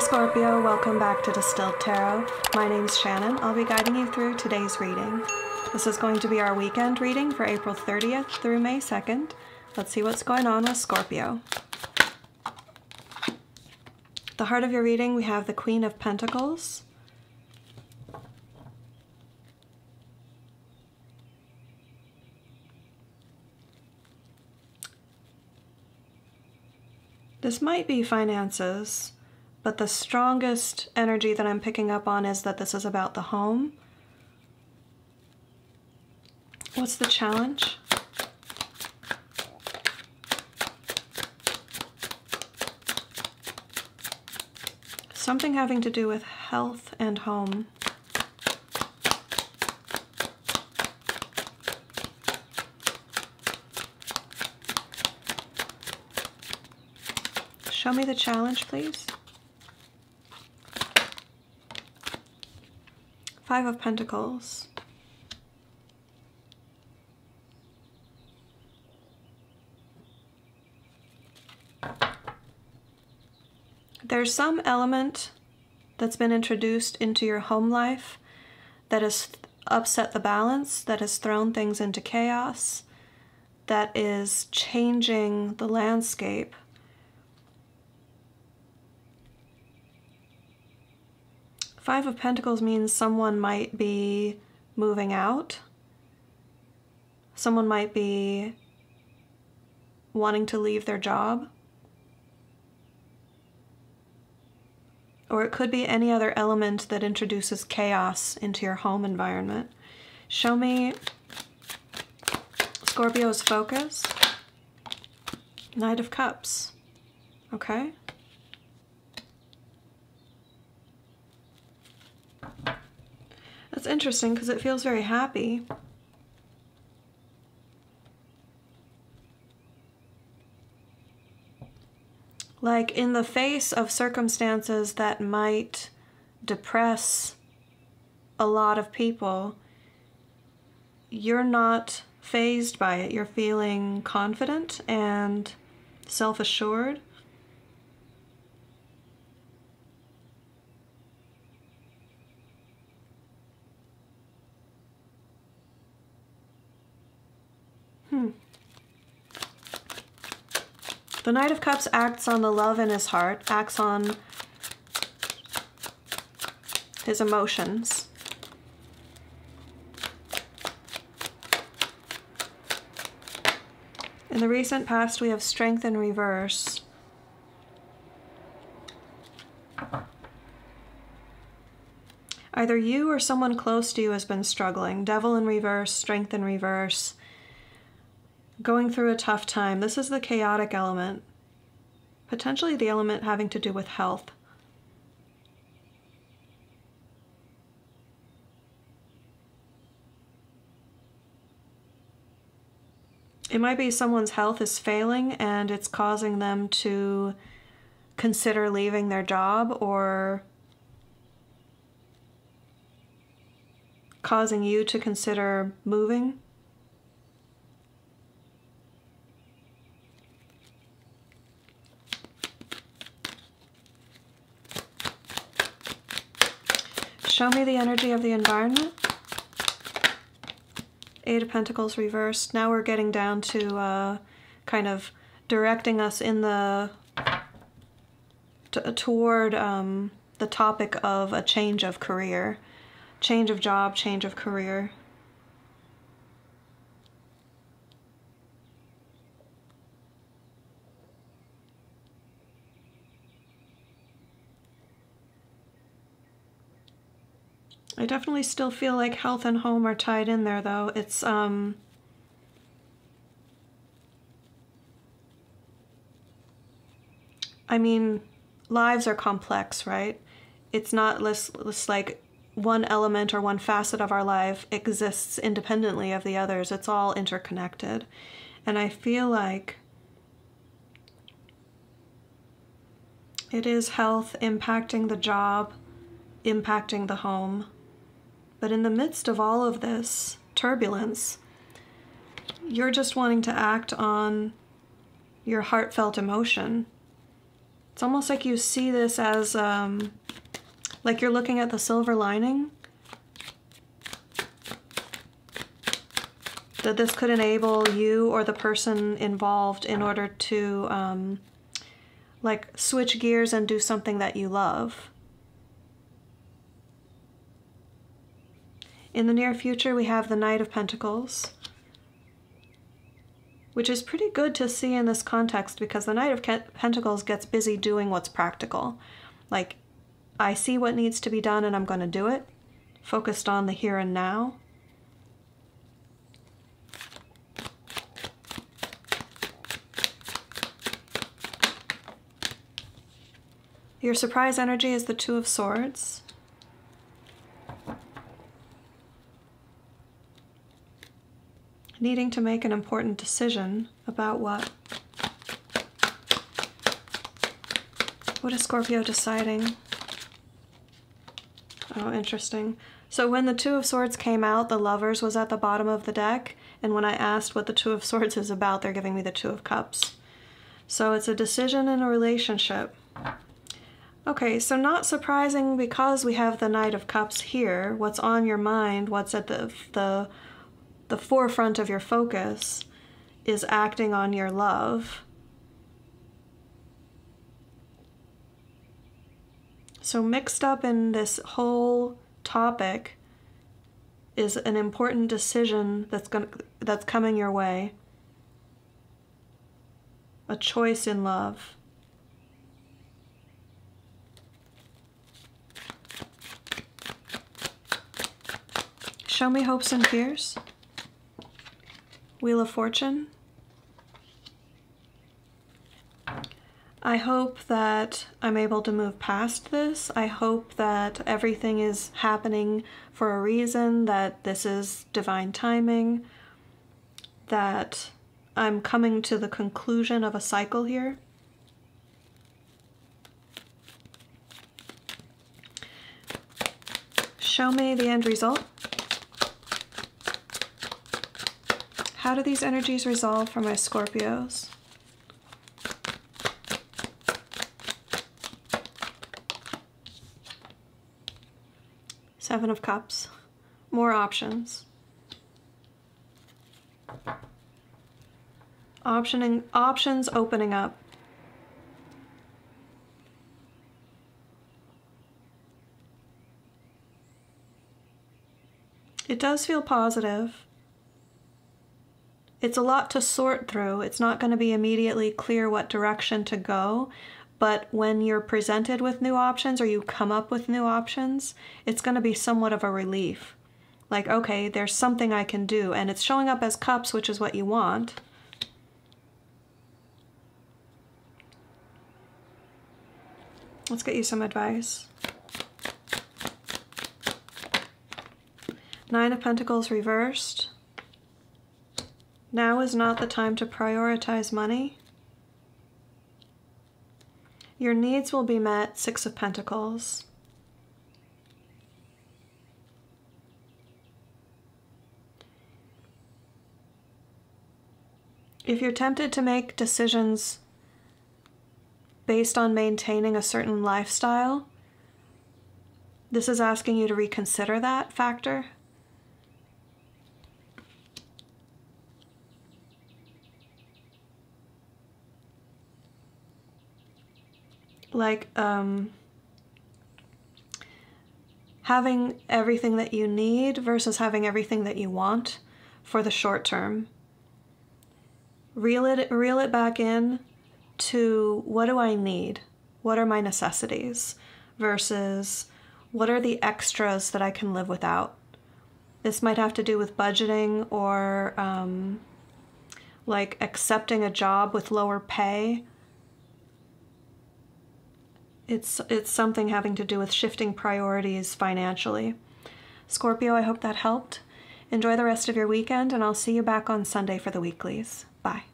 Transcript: Hey Scorpio, welcome back to Distilled Tarot. My name's Shannon. I'll be guiding you through today's reading. This is going to be our weekend reading for April 30th through May 2nd. Let's see what's going on with Scorpio. The heart of your reading, we have the Queen of Pentacles, this might be finances, but the strongest energy that I'm picking up on is that this is about the home. What's the challenge? Something having to do with health and home. Show me the challenge, please. Five of Pentacles. There's some element that's been introduced into your home life that has upset the balance, that has thrown things into chaos, that is changing the landscape. Five of Pentacles means someone might be moving out. Someone might be wanting to leave their job. Or it could be any other element that introduces chaos into your home environment. Show me Scorpio's focus. Knight of Cups. Okay. That's interesting because it feels very happy. Like in the face of circumstances that might depress a lot of people, you're not fazed by it. You're feeling confident and self-assured. The Knight of Cups acts on the love in his heart, acts on his emotions. In the recent past, we have strength in reverse. Either you or someone close to you has been struggling. Devil in reverse, strength in reverse. Going through a tough time. This is the chaotic element, potentially the element having to do with health. It might be someone's health is failing and it's causing them to consider leaving their job or causing you to consider moving. Show me the energy of the environment. Eight of Pentacles reversed. Now we're getting down to kind of directing us in the toward the topic of a change of career, change of job, change of career. I definitely still feel like health and home are tied in there, though. It's I mean, lives are complex, right? It's not less like one element or one facet of our life exists independently of the others. It's all interconnected. And I feel like it is health impacting the job, impacting the home. But in the midst of all of this turbulence, you're just wanting to act on your heartfelt emotion. It's almost like you see this as like you're looking at the silver lining. That this could enable you or the person involved in order to like switch gears and do something that you love. In the near future, we have the Knight of Pentacles, which is pretty good to see in this context because the Knight of Pentacles gets busy doing what's practical. Like, I see what needs to be done and I'm going to do it, focused on the here and now. Your surprise energy is the Two of Swords. Needing to make an important decision about what? What is Scorpio deciding? Oh, interesting. So when the Two of Swords came out, the Lovers was at the bottom of the deck. And when I asked what the Two of Swords is about, they're giving me the Two of Cups. So it's a decision in a relationship. Okay, so not surprising because we have the Knight of Cups here. What's on your mind, what's at the forefront of your focus is acting on your love. So mixed up in this whole topic is an important decision that's coming your way. A choice in love. Show me hopes and fears. Wheel of Fortune. I hope that I'm able to move past this. I hope that everything is happening for a reason, that this is divine timing, that I'm coming to the conclusion of a cycle here. Show me the end result. How do these energies resolve for my Scorpios? Seven of Cups. More options. Options opening up. It does feel positive. It's a lot to sort through. It's not going to be immediately clear what direction to go, but when you're presented with new options or you come up with new options, it's going to be somewhat of a relief. Like, okay, there's something I can do, and it's showing up as cups, which is what you want. Let's get you some advice. Nine of Pentacles reversed. Now is not the time to prioritize money. Your needs will be met. Six of Pentacles. If you're tempted to make decisions based on maintaining a certain lifestyle, this is asking you to reconsider that factor. Like having everything that you need versus having everything that you want for the short term. Reel it back in to what do I need? What are my necessities? Versus what are the extras that I can live without? This might have to do with budgeting or like accepting a job with lower pay. It's something having to do with shifting priorities financially. Scorpio, I hope that helped. Enjoy the rest of your weekend, and I'll see you back on Sunday for the weeklies. Bye.